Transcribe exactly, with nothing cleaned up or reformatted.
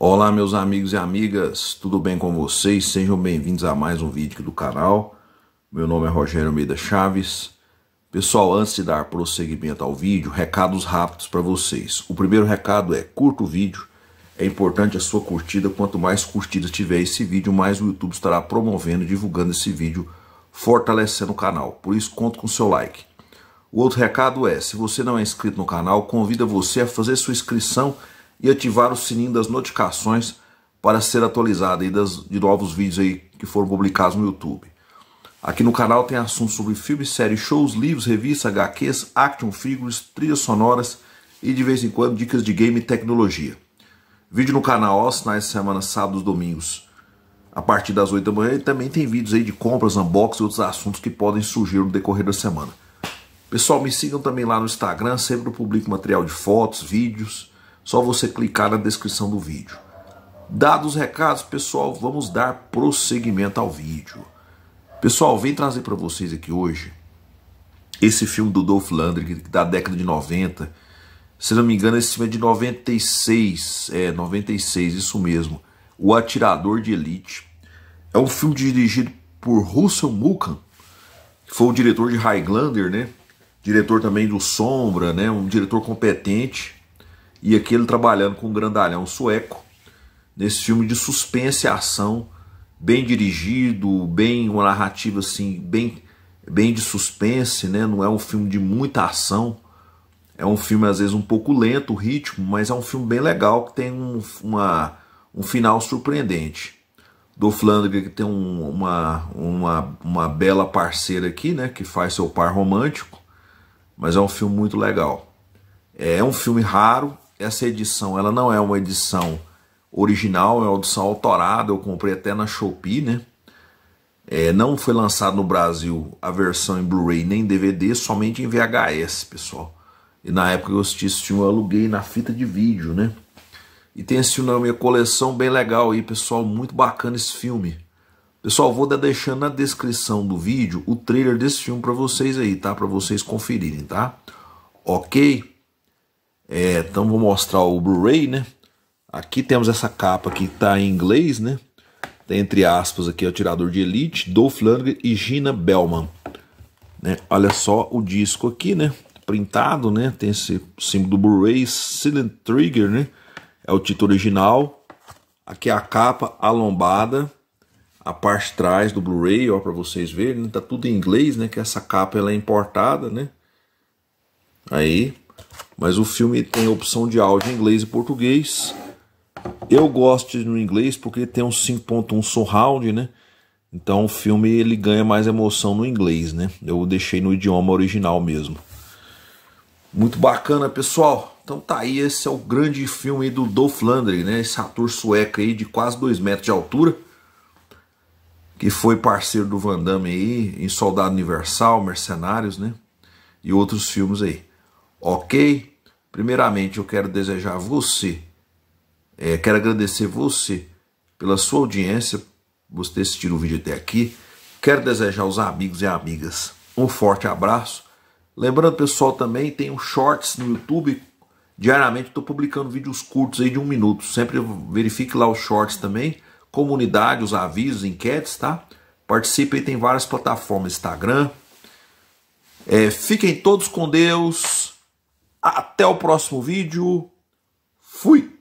Olá meus amigos e amigas, tudo bem com vocês? Sejam bem-vindos a mais um vídeo aqui do canal. Meu nome é Rogério Almeida Chaves. Pessoal, antes de dar prosseguimento ao vídeo, recados rápidos para vocês. O primeiro recado é: curta o vídeo. É importante a sua curtida. Quanto mais curtidas tiver esse vídeo, mais o YouTube estará promovendo e divulgando esse vídeo, fortalecendo o canal. Por isso, conto com o seu like. O outro recado é: se você não é inscrito no canal, convido você a fazer sua inscrição e ativar o sininho das notificações para ser atualizado aí das, de novos vídeos aí que foram publicados no YouTube. Aqui no canal tem assuntos sobre filmes, séries, shows, livros, revistas, H Qs, action figures, trilhas sonoras e de vez em quando dicas de game e tecnologia. Vídeo no canal aos finais de semana, sábados, domingos, a partir das oito da manhã, e também tem vídeos aí de compras, unboxing e outros assuntos que podem surgir no decorrer da semana. Pessoal, me sigam também lá no Instagram, sempre eu publico material de fotos, vídeos. Só você clicar na descrição do vídeo. Dados os recados, pessoal, vamos dar prosseguimento ao vídeo. Pessoal, vim trazer para vocês aqui hoje esse filme do Dolph Lundgren, da década de noventa. Se não me engano, esse filme é de noventa e seis. É, noventa e seis, isso mesmo. O Atirador de Elite. É um filme dirigido por Russell Mulcahy, que foi o diretor de Highlander, né? Diretor também do Sombra, né? Um diretor competente. E aqui ele trabalhando com um grandalhão sueco, nesse filme de suspense e ação, bem dirigido, bem uma narrativa assim, bem, bem de suspense, né? Não é um filme de muita ação, é um filme às vezes um pouco lento o ritmo, mas é um filme bem legal, que tem um, uma, um final surpreendente. Dolph Lundgren, que tem um, uma, uma, uma bela parceira aqui, né? Que faz seu par romântico, mas é um filme muito legal. É um filme raro. Essa edição, ela não é uma edição original, é uma edição autorada, eu comprei até na Shopee, né? É, não foi lançado no Brasil a versão em Blu Ray nem D V D, somente em V H S, pessoal. E na época eu assisti esse filme, eu aluguei na fita de vídeo, né? E tem esse filme na minha coleção, bem legal aí, pessoal, muito bacana esse filme. Pessoal, vou deixando na descrição do vídeo o trailer desse filme para vocês aí, tá? Para vocês conferirem, tá? Ok? É, então vou mostrar o Blu-ray, né? Aqui temos essa capa que tá em inglês, né? Tem entre aspas aqui o Atirador de Elite, Dolph Lundgren e Gina Bellman, né? Olha só o disco aqui, né? Printado, né? Tem esse símbolo do Blu-ray, Silent Trigger, né? É o título original. Aqui a capa, a lombada, a parte de trás do Blu-ray, ó, para vocês verem, né? Tá tudo em inglês, né? Que essa capa ela é importada, né? Aí. Mas o filme tem opção de áudio em inglês e português. Eu gosto no inglês porque tem um cinco ponto um surround, né? Então o filme ele ganha mais emoção no inglês, né? Eu deixei no idioma original mesmo. Muito bacana, pessoal. Então tá aí, esse é o grande filme aí do Dolph Lundgren, né? Esse ator sueco aí de quase dois metros de altura, que foi parceiro do Van Damme aí em Soldado Universal, Mercenários, né? E outros filmes aí. Ok? Primeiramente eu quero desejar a você, é, quero agradecer você pela sua audiência, você ter assistido o vídeo até aqui. Quero desejar aos amigos e amigas um forte abraço. Lembrando, pessoal, também tem um shorts no YouTube. Diariamente estou publicando vídeos curtos aí de um minuto. Sempre verifique lá os shorts também. Comunidade, os avisos, enquetes, tá? Participe aí, tem várias plataformas, Instagram. É, fiquem todos com Deus. Até o próximo vídeo. Fui!